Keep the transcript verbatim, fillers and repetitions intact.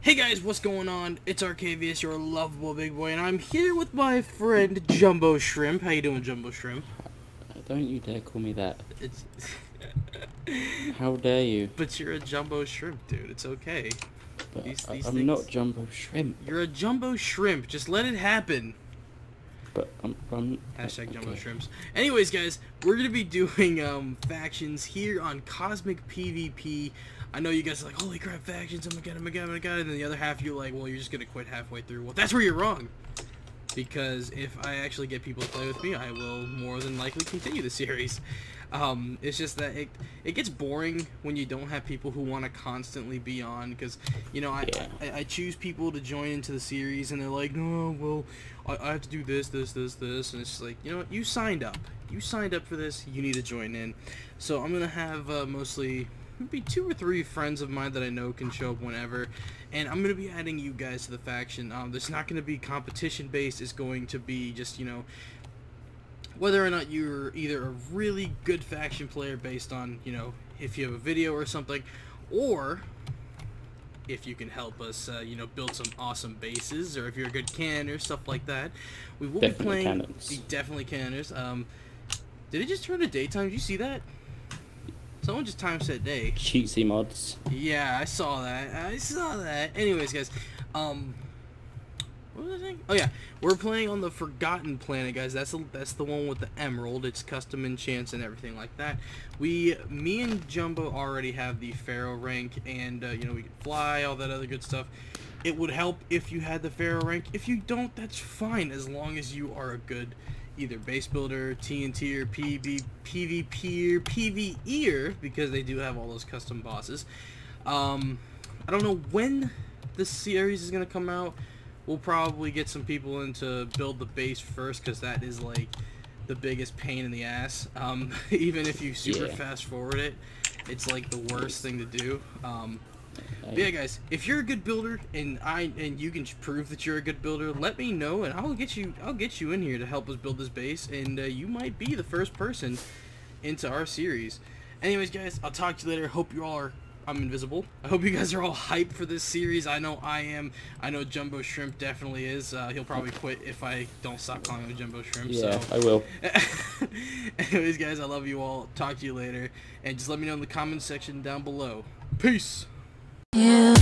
Hey guys, what's going on? It's Arcaviouse, your lovable big boy, and I'm here with my friend Jumbo Shrimp. How you doing, Jumbo Shrimp? Don't you dare call me that. It's how dare you? But you're a Jumbo Shrimp, dude. It's okay. But these, these I'm things... not Jumbo Shrimp. You're a Jumbo Shrimp. Just let it happen. But I'm, I'm hashtag Jumbo okay. Shrimps. Anyways, guys, we're gonna be doing um, factions here on Cosmic P v P. I know you guys are like, holy crap, factions! Oh my god, oh my god, oh my god! And then the other half, you're like, well, you're just gonna quit halfway through. Well, that's where you're wrong. Because if I actually get people to play with me, I will more than likely continue the series. Um, it's just that it it gets boring when you don't have people who want to constantly be on. Because, you know, I, yeah. I, I choose people to join into the series, and they're like, no, well, I, I have to do this, this, this, this. And it's just like, you know what, you signed up. You signed up for this, you need to join in. So I'm going to have uh, mostly... maybe two or three friends of mine that I know can show up whenever, and I'm going to be adding you guys to the faction. Um, there's not going to be competition based, it's going to be just, you know, whether or not you're either a really good faction player based on, you know, if you have a video or something, or if you can help us, uh, you know, build some awesome bases, or if you're a good canner, stuff like that. We will definitely be playing cannons. The definitely canners. Um, did it just turn to daytime? Did you see that? Someone just time set day. Cheesy mods. Yeah, I saw that. I saw that. Anyways, guys, um, what was I saying? Oh yeah, we're playing on the Forgotten Planet, guys. That's the that's the one with the emerald. It's custom enchants and everything like that. We, me and Jumbo already have the Pharaoh rank, and uh, you know, we can fly, all that other good stuff. It would help if you had the Pharaoh rank. If you don't, that's fine, as long as you are a good either base builder, T N T, or P V P, P V E, because they do have all those custom bosses. Um, I don't know when this series is going to come out. We'll probably get some people in to build the base first, because that is like the biggest pain in the ass. Um, even if you super yeah. fast forward it, it's like the worst thing to do. Um, But yeah, guys, if you're a good builder and I and you can prove that you're a good builder, let me know, and I'll get you I'll get you in here to help us build this base, and uh, you might be the first person into our series. Anyways, guys, I'll talk to you later. Hope you all are I'm invisible. I hope you guys are all hyped for this series. I know I am. I know Jumbo Shrimp definitely is. Uh, he'll probably quit if I don't stop calling him Jumbo Shrimp. Yeah, so. I will. Anyways, guys, I love you all. Talk to you later, and just let me know in the comments section down below. Peace. Yeah.